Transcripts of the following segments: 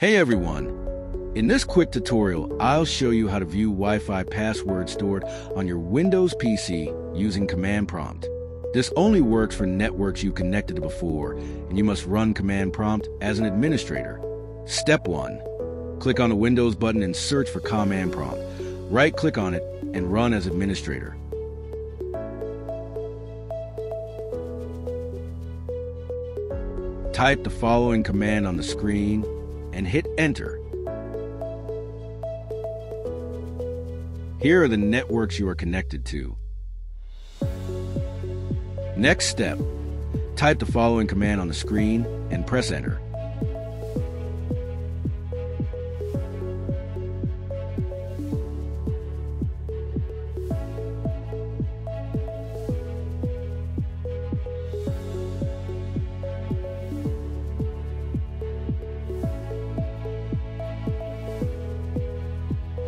Hey everyone! In this quick tutorial, I'll show you how to view Wi-Fi passwords stored on your Windows PC using Command Prompt. This only works for networks you connected to before, and you must run Command Prompt as an administrator. Step 1. Click on the Windows button and search for Command Prompt. Right-click on it and run as administrator. Type the following command on the screen and hit enter. Here are the networks you are connected to. Next step, type the following command on the screen and press enter.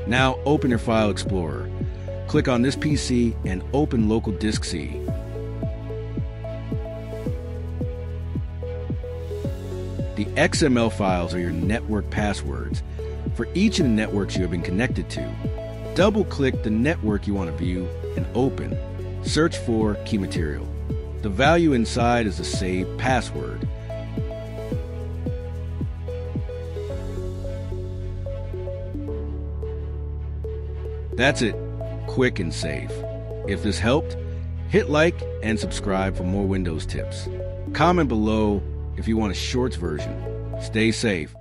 Now open your File Explorer. Click on this PC and open Local Disk C. The XML files are your network passwords for each of the networks you have been connected to. Double-click the network you want to view and open. Search for Key Material. The value inside is the saved password. That's it, quick and safe. If this helped, hit like and subscribe for more Windows tips. Comment below if you want a shorts version. Stay safe.